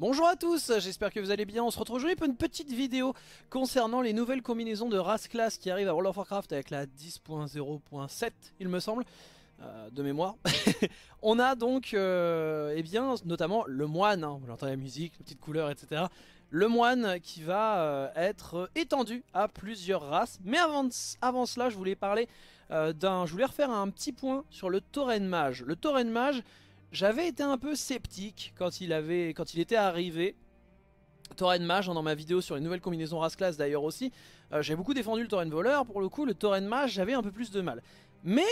Bonjour à tous, j'espère que vous allez bien, on se retrouve aujourd'hui pour une petite vidéo concernant les nouvelles combinaisons de race classe qui arrivent à World of Warcraft avec la 10.0.7 il me semble, de mémoire. On a donc eh bien, notamment le moine, hein, on entend la musique, les petites couleurs etc. Le moine qui va être étendu à plusieurs races. Mais avant cela je voulais parler je voulais refaire un petit point sur le Tauren Mage. Le Tauren Mage, j'avais été un peu sceptique quand il était arrivé, Tauren Mage, dans ma vidéo sur les nouvelles combinaisons race classe d'ailleurs aussi. J'ai beaucoup défendu le Tauren Voleur, pour le coup le Tauren Mage j'avais un peu plus de mal. Mais,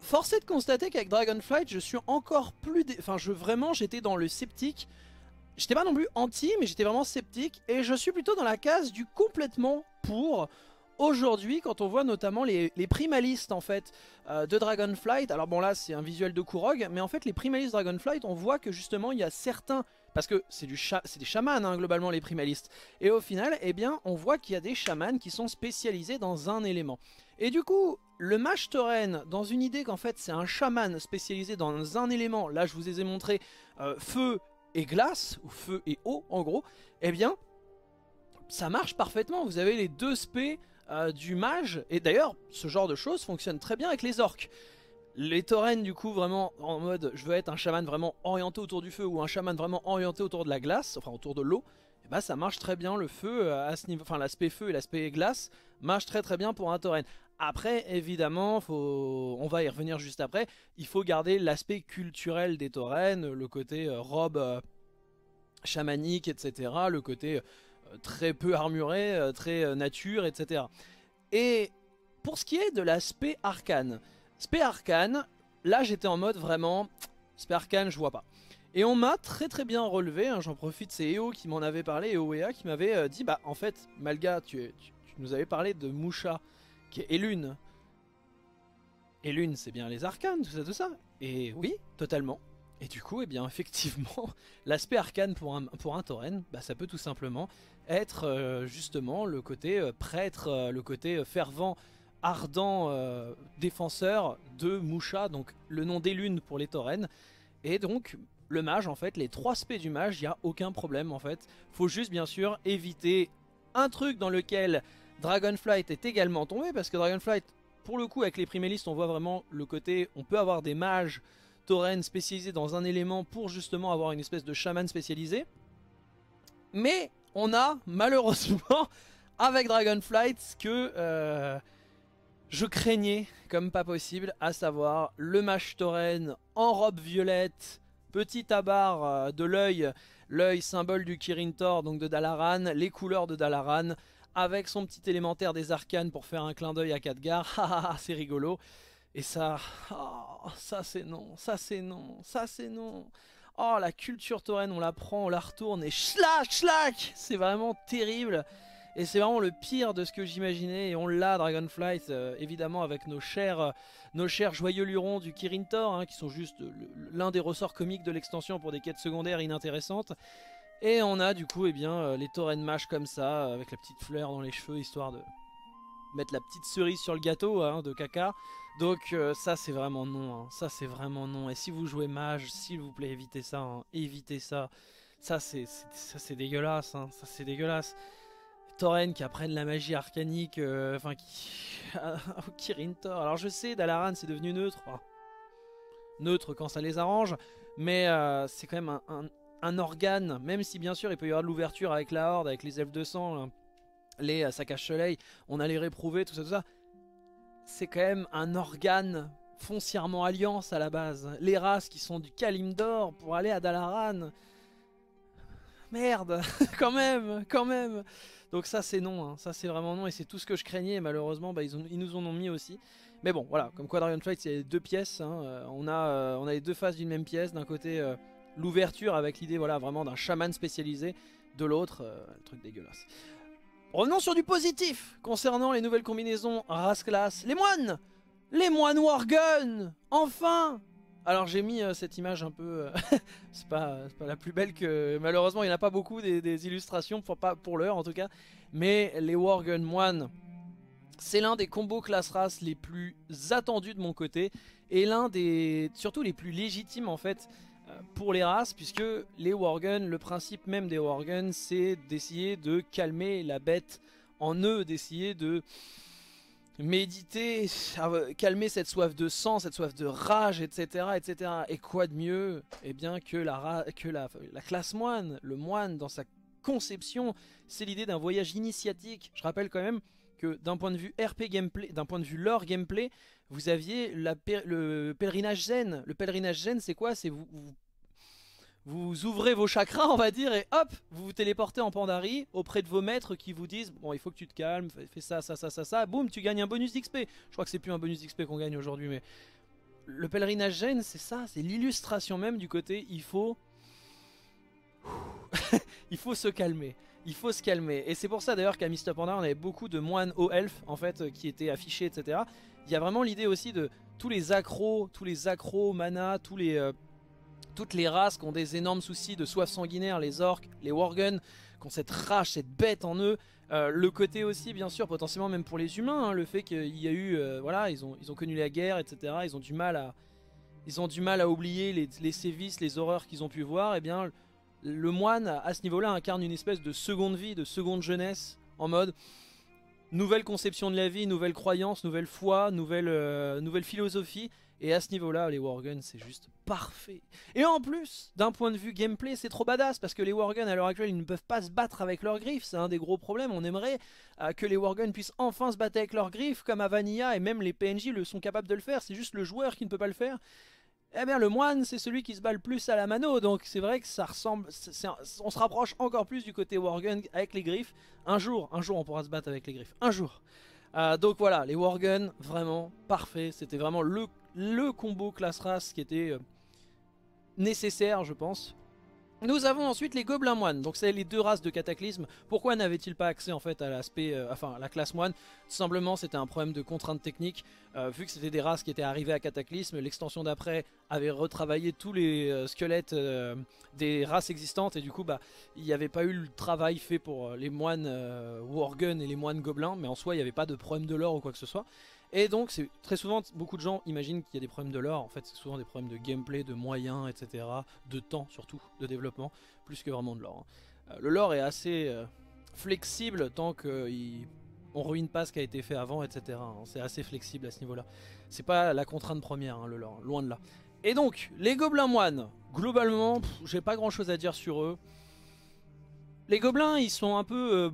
force est de constater qu'avec Dragonflight je suis encore plus... Vraiment j'étais dans le sceptique, j'étais pas non plus anti mais j'étais vraiment sceptique. Et je suis plutôt dans la case du complètement pour... Aujourd'hui, quand on voit notamment les primalistes en fait de Dragonflight, alors bon là c'est un visuel de Kurog, mais en fait les primalistes Dragonflight, on voit que justement il y a certains, parce que c'est des chamans hein, globalement les primalistes, et au final eh bien on voit qu'il y a des chamans qui sont spécialisés dans un élément. Et du coup le mage Tauren, dans une idée qu'en fait c'est un chaman spécialisé dans un élément, là je vous ai montré feu et glace, ou feu et eau en gros, eh bien ça marche parfaitement, vous avez les deux spés du mage, et d'ailleurs ce genre de choses fonctionne très bien avec les orques. Les tauren du coup vraiment en mode je veux être un chaman vraiment orienté autour du feu ou un chaman vraiment orienté autour de la glace, enfin autour de l'eau, et bah ça marche très bien le feu à ce niveau, enfin l'aspect feu et l'aspect glace marche très bien pour un tauren. Après évidemment on va y revenir juste après, il faut garder l'aspect culturel des tauren, le côté robe chamanique etc, le côté très peu armuré, très nature, etc. Et pour ce qui est de l'aspect arcane, là j'étais en mode vraiment, aspect arcane je vois pas. Et on m'a très bien relevé, hein, j'en profite, c'est EO qui m'en avait parlé, EOEA qui m'avait dit, bah en fait Malga, tu nous avais parlé de Mu'sha, qui est Elune. Elune c'est bien les arcanes, tout ça. Et oui, totalement. Et du coup, eh bien, effectivement, l'aspect arcane pour un tauren, bah, ça peut tout simplement être justement le côté prêtre, le côté fervent, ardent, défenseur de Mu'sha, donc le nom d'Elune pour les tauren. Et donc, le mage, en fait, les trois spés du mage, il n'y a aucun problème, en fait. Faut juste, bien sûr, éviter un truc dans lequel Dragonflight est également tombé, parce que Dragonflight, pour le coup, avec les primélistes, on voit vraiment le côté, on peut avoir des mages tauren spécialisé dans un élément pour justement avoir une espèce de chaman spécialisé. Mais on a malheureusement avec Dragonflight ce que je craignais comme pas possible, à savoir le mage tauren en robe violette, petit tabard de l'œil, l'œil symbole du Kirin Tor, donc de Dalaran, les couleurs de Dalaran, avec son petit élémentaire des arcanes pour faire un clin d'œil à Khadgar, c'est rigolo. Et ça, oh, ça c'est non. Oh, la culture tauren, on la prend, on la retourne et schlac, c'est vraiment terrible. Et c'est vraiment le pire de ce que j'imaginais. Et on l'a, Dragonflight, évidemment, avec nos chers joyeux lurons du Kirin Tor, hein, qui sont juste l'un des ressorts comiques de l'extension pour des quêtes secondaires inintéressantes. Et on a du coup, eh bien, les tauren mages comme ça, avec la petite fleur dans les cheveux, histoire de mettre la petite cerise sur le gâteau hein, de caca. Donc ça c'est vraiment non, hein. Ça c'est vraiment non. Et si vous jouez mage, s'il vous plaît, évitez ça, hein. Évitez ça. Ça c'est dégueulasse, hein. Ça c'est dégueulasse. Tauren qui apprennent la magie arcanique, au Kirin Tor. Alors je sais, Dalaran c'est devenu neutre. Enfin, neutre quand ça les arrange, mais c'est quand même un organe, même si bien sûr il peut y avoir de l'ouverture avec la horde, avec les elfes de sang, là. Les Saccages-Soleil, on allait réprouver, tout ça. C'est quand même un organe foncièrement alliance à la base. Les races qui sont du Kalimdor pour aller à Dalaran. Merde, quand même. Donc ça c'est non, hein. Ça c'est vraiment non, et c'est tout ce que je craignais, et malheureusement bah, ils nous en ont mis aussi. Mais bon, voilà, comme quoi Dragonflight c'est deux pièces, hein. On a les deux faces d'une même pièce, d'un côté l'ouverture avec l'idée voilà, vraiment d'un chaman spécialisé, de l'autre, le truc dégueulasse. Revenons sur du positif concernant les nouvelles combinaisons race-classe. Les moines Worgen. Enfin. Alors j'ai mis cette image un peu... c'est pas la plus belle que... Malheureusement il n'y en a pas beaucoup des illustrations, pas pour l'heure en tout cas. Mais les Worgen moines, c'est l'un des combos classe-race les plus attendus de mon côté. Et l'un des... surtout les plus légitimes en fait. pour les races, puisque les Worgen, le principe même des Worgen, c'est d'essayer de calmer la bête en eux, d'essayer de méditer, calmer cette soif de sang, cette soif de rage, etc. etc. Et quoi de mieux eh bien, que la classe moine, le moine dans sa conception, c'est l'idée d'un voyage initiatique. Je rappelle quand même que d'un point de vue RP gameplay, d'un point de vue lore gameplay, vous aviez le pèlerinage zen. Le pèlerinage zen, c'est quoi? C'est vous ouvrez vos chakras, on va dire, et hop, vous vous téléportez en Pandarie auprès de vos maîtres qui vous disent bon, il faut que tu te calmes, fais ça, ça, ça, ça, ça, boum, tu gagnes un bonus d'XP. Je crois que c'est plus un bonus d'XP qu'on gagne aujourd'hui, mais le pèlerinage zen, c'est ça, c'est l'illustration même du côté il faut se calmer. Il faut se calmer. Et c'est pour ça d'ailleurs qu'à Mr. Panda, on avait beaucoup de moines aux elfes en fait qui étaient affichés, etc. Il y a vraiment l'idée aussi de tous les accros mana, toutes les races qui ont des énormes soucis de soif sanguinaire, les orques, les worgen, qui ont cette rage, cette bête en eux. Le côté aussi, bien sûr, potentiellement même pour les humains, hein, le fait qu'il y a eu, voilà, ils ont connu la guerre, etc. Ils ont du mal à oublier les sévices, les horreurs qu'ils ont pu voir. Et bien le moine, à ce niveau-là, incarne une espèce de seconde vie, de seconde jeunesse, en mode nouvelle conception de la vie, nouvelle croyance, nouvelle foi, nouvelle philosophie. Et à ce niveau-là, les Worgen, c'est juste parfait. Et en plus, d'un point de vue gameplay, c'est trop badass, parce que les Worgen, à l'heure actuelle, ils ne peuvent pas se battre avec leurs griffes. C'est un des gros problèmes. On aimerait que les Worgen puissent enfin se battre avec leurs griffes, comme à Vanilla, et même les PNJ sont capables de le faire. C'est juste le joueur qui ne peut pas le faire. Eh bien, le moine, c'est celui qui se bat le plus à la mano, donc c'est vrai que ça ressemble. On se rapproche encore plus du côté Worgen avec les griffes. Un jour, on pourra se battre avec les griffes. Un jour. Donc voilà, les Worgen, vraiment parfait. C'était vraiment le combo classe-race qui était nécessaire, je pense. Nous avons ensuite les gobelins moines, donc c'est les deux races de Cataclysme. Pourquoi n'avaient-ils pas accès en fait à l'aspect, à la classe moine? Tout simplement, c'était un problème de contrainte technique. Vu que c'était des races qui étaient arrivées à Cataclysme, l'extension d'après avait retravaillé tous les squelettes des races existantes, et du coup, bah, il n'y avait pas eu le travail fait pour les moines Worgen et les moines gobelins, mais en soi, il n'y avait pas de problème de lore ou quoi que ce soit. Et donc, c'est très souvent, beaucoup de gens imaginent qu'il y a des problèmes de lore. En fait, c'est souvent des problèmes de gameplay, de moyens, etc. De temps, surtout, de développement, plus que vraiment de lore. Le lore est assez flexible tant qu'on ruine pas ce qui a été fait avant, etc. C'est assez flexible à ce niveau-là. C'est pas la contrainte première, hein, le lore, loin de là. Et donc, les gobelins moines, globalement, j'ai pas grand-chose à dire sur eux. Les gobelins, ils sont un peu...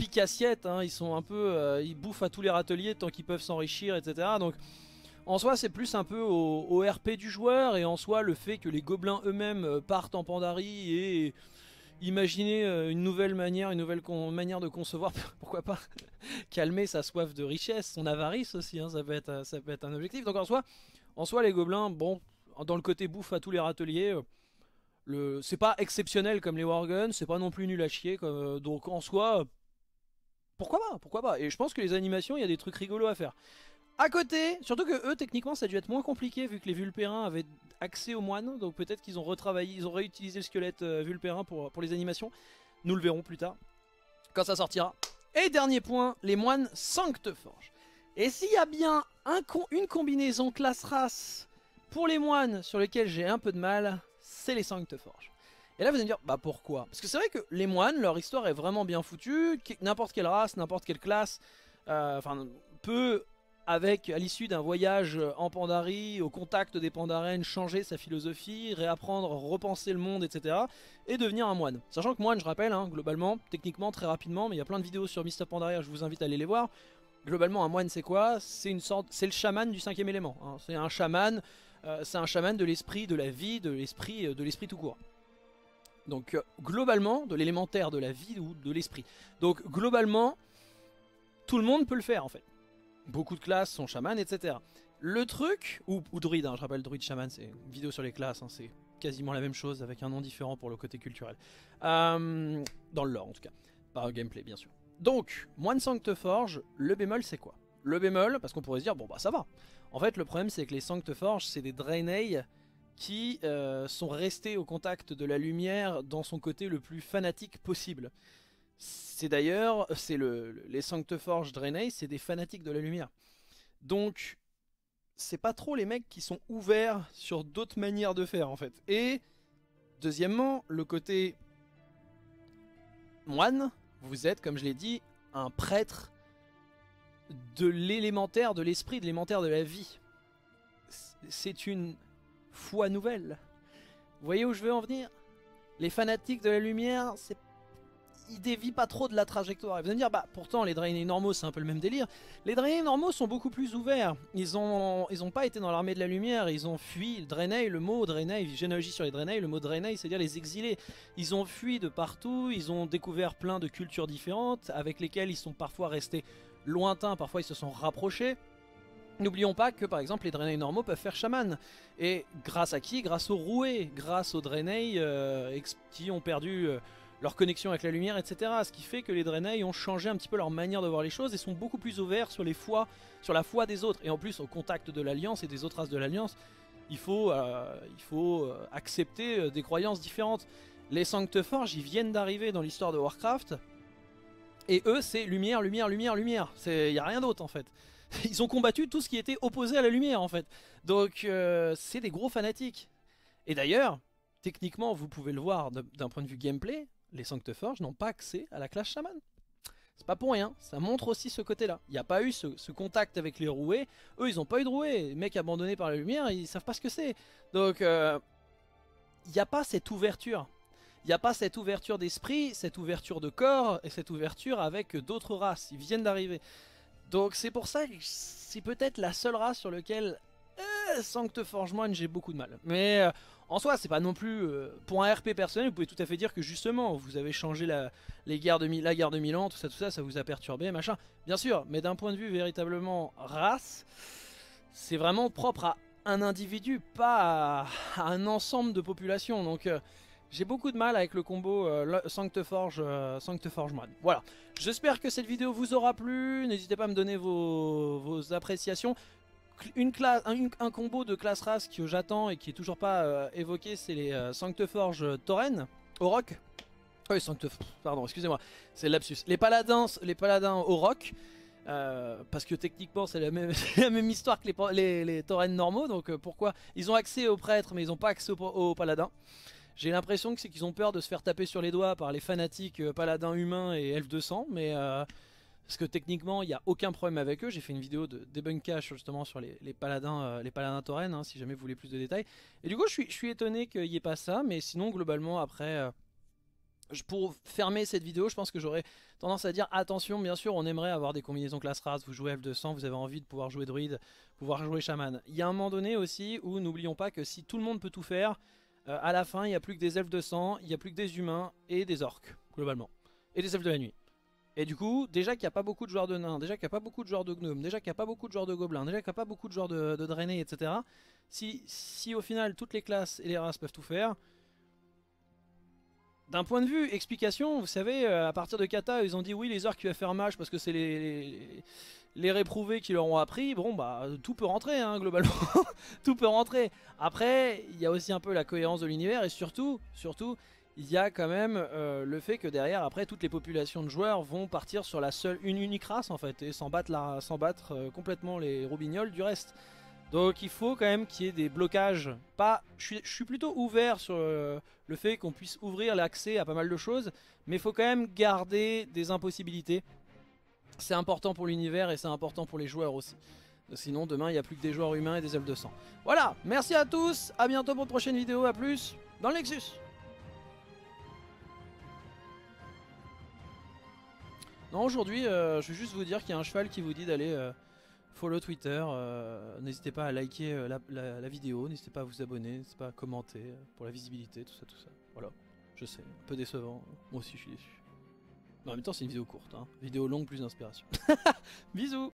pique-assiette, hein, ils sont un peu, ils bouffent à tous les râteliers tant qu'ils peuvent s'enrichir, etc. Donc en soi c'est plus un peu au RP du joueur, et en soi le fait que les gobelins eux-mêmes partent en Pandarie et imaginer une nouvelle manière de concevoir, pourquoi pas, calmer sa soif de richesse, son avarice aussi, hein, ça peut être un objectif. Donc en soi les gobelins, bon, dans le côté bouffe à tous les râteliers, c'est pas exceptionnel comme les Worgen, c'est pas non plus nul à chier, donc en soi... Pourquoi pas. Et je pense que les animations, il y a des trucs rigolos à faire. À côté, surtout que eux, techniquement, ça a dû être moins compliqué vu que les Vulpérins avaient accès aux moines. Donc peut-être qu'ils ont retravaillé, ils ont réutilisé le squelette Vulpérin pour les animations. Nous le verrons plus tard, quand ça sortira. Et dernier point, les moines Sancteforge. Et s'il y a bien une combinaison classe-race pour les moines sur lesquels j'ai un peu de mal, c'est les Sancteforge. Et là vous allez me dire, bah pourquoi? Parce que c'est vrai que les moines, leur histoire est vraiment bien foutue, n'importe quelle race, n'importe quelle classe, peut, à l'issue d'un voyage en Pandarie, au contact des Pandaren, changer sa philosophie, réapprendre, repenser le monde, etc. et devenir un moine. Sachant que moine, je rappelle, hein, globalement, techniquement, très rapidement, mais il y a plein de vidéos sur Mr. Pandarie, je vous invite à aller les voir. Globalement, un moine c'est quoi? C'est le chaman du 5e élément, hein. C'est un chaman, de l'esprit, de la vie, de l'esprit tout court. Donc globalement, de l'élémentaire, de la vie ou de l'esprit. Donc globalement, tout le monde peut le faire en fait. Beaucoup de classes sont chamans, etc. Le truc, ou druide, hein, je rappelle druide, chaman, c'est une vidéo sur les classes, hein, c'est quasiment la même chose avec un nom différent pour le côté culturel. Dans le lore en tout cas, pas au gameplay bien sûr. Donc, moine Sancteforge, le bémol c'est quoi? Le bémol, parce qu'on pourrait se dire, bon bah ça va. En fait le problème c'est que les Sancteforge c'est des Draenei qui sont restés au contact de la lumière dans son côté le plus fanatique possible. C'est d'ailleurs, les Sancteforge Draenei, c'est des fanatiques de la lumière. Donc, c'est pas trop les mecs qui sont ouverts sur d'autres manières de faire en fait. Et deuxièmement, le côté moine, vous êtes, comme je l'ai dit, un prêtre de l'élémentaire, de l'esprit, de l'élémentaire de la vie. C'est une foi nouvelle. Vous voyez où je veux en venir? Les fanatiques de la lumière, c'est pas... ils dévient pas trop de la trajectoire. Et vous allez me dire, bah pourtant les Draenei normaux c'est un peu le même délire. Les Draenei normaux sont beaucoup plus ouverts. Ils ont pas été dans l'armée de la lumière, ils ont fui. Draenei, le mot Draenei, généalogie sur les Draenei, le mot Draenei c'est-à-dire les exilés. Ils ont fui de partout, ils ont découvert plein de cultures différentes avec lesquelles ils sont parfois restés lointains, parfois ils se sont rapprochés. N'oublions pas que par exemple les Draenei normaux peuvent faire chaman. Et grâce à qui? Grâce aux Roué, grâce aux Draenei qui ont perdu... leur connexion avec la lumière, etc. Ce qui fait que les Draenei ont changé un petit peu leur manière de voir les choses et sont beaucoup plus ouverts sur, la foi des autres. Et en plus, au contact de l'Alliance et des autres races de l'Alliance, il faut accepter des croyances différentes. Les Sancteforge, ils viennent d'arriver dans l'histoire de Warcraft, et eux, c'est lumière, lumière, lumière, lumière. Il n'y a rien d'autre, en fait. Ils ont combattu tout ce qui était opposé à la lumière, en fait. Donc, c'est des gros fanatiques. Et d'ailleurs, techniquement, vous pouvez le voir d'un point de vue gameplay, les Sancteforges n'ont pas accès à la classe chaman. C'est pas pour rien, ça montre aussi ce côté-là. Il n'y a pas eu ce contact avec les roués. Eux, ils n'ont pas eu de roués. Les mecs abandonnés par la lumière, ils savent pas ce que c'est. Donc, il n'y a pas cette ouverture. Il n'y a pas cette ouverture d'esprit, cette ouverture de corps et cette ouverture avec d'autres races. Ils viennent d'arriver. Donc, c'est pour ça que c'est peut-être la seule race sur laquelle... Sancteforge moine, j'ai beaucoup de mal. Mais en soi, c'est pas non plus... pour un RP personnel, vous pouvez tout à fait dire que justement, vous avez changé la guerre de Milan, tout ça, ça vous a perturbé, machin. Bien sûr, mais d'un point de vue véritablement race, c'est vraiment propre à un individu, pas à un ensemble de population. Donc j'ai beaucoup de mal avec le combo Sancteforge moine. Voilà, j'espère que cette vidéo vous aura plu. N'hésitez pas à me donner vos appréciations. Un combo de classe race que j'attends et qui est toujours pas évoqué, c'est les Sancteforge Tauren, Auroch. Pardon, excusez-moi, c'est le lapsus. Les paladins Auroch, parce que techniquement c'est la même histoire que les Tauren normaux, donc pourquoi ils ont accès aux prêtres mais ils n'ont pas accès aux paladins. J'ai l'impression que c'est qu'ils ont peur de se faire taper sur les doigts par les fanatiques paladins humains et elfes de sang, mais... parce que techniquement, il n'y a aucun problème avec eux. J'ai fait une vidéo de débunkage justement sur les paladins Tauren, hein, si jamais vous voulez plus de détails. Et du coup, je suis étonné qu'il n'y ait pas ça. Mais sinon, globalement, après, pour fermer cette vidéo, je pense que j'aurais tendance à dire attention, bien sûr, on aimerait avoir des combinaisons classe race. Vous jouez elfe de sang, vous avez envie de pouvoir jouer druide, pouvoir jouer chaman. Il y a un moment donné aussi où n'oublions pas que si tout le monde peut tout faire, à la fin, il n'y a plus que des elfes de sang, il n'y a plus que des humains et des orques, globalement. Et des elfes de la nuit. Et du coup, déjà qu'il n'y a pas beaucoup de joueurs de nains, déjà qu'il n'y a pas beaucoup de joueurs de gnomes, déjà qu'il n'y a pas beaucoup de joueurs de gobelins, déjà qu'il n'y a pas beaucoup de joueurs de Draenei, etc. Si au final toutes les classes et les races peuvent tout faire, d'un point de vue explication, vous savez, à partir de Kata, ils ont dit oui, les orques qui vont faire mage parce que c'est les réprouvés qui leur ont appris. Bon bah tout peut rentrer, hein, globalement, tout peut rentrer. Après, il y a aussi un peu la cohérence de l'univers et surtout. Il y a quand même le fait que derrière, après, toutes les populations de joueurs vont partir sur une unique race en fait, et s'en battre complètement les robignoles du reste. Donc il faut quand même qu'il y ait des blocages. Je suis plutôt ouvert sur le fait qu'on puisse ouvrir l'accès à pas mal de choses, mais il faut quand même garder des impossibilités. C'est important pour l'univers et c'est important pour les joueurs aussi. Sinon demain il n'y a plus que des joueurs humains et des elfes de sang. Voilà, merci à tous, à bientôt pour une prochaine vidéo, à plus dans le Nexus. Non, aujourd'hui, je vais juste vous dire qu'il y a un cheval qui vous dit d'aller follow Twitter. N'hésitez pas à liker la vidéo, n'hésitez pas à vous abonner, n'hésitez pas à commenter pour la visibilité, tout ça. Voilà, je sais, un peu décevant. Moi aussi, je suis déçu. Mais en même temps, c'est une vidéo courte, hein. Vidéo longue, plus d'inspiration. Bisous.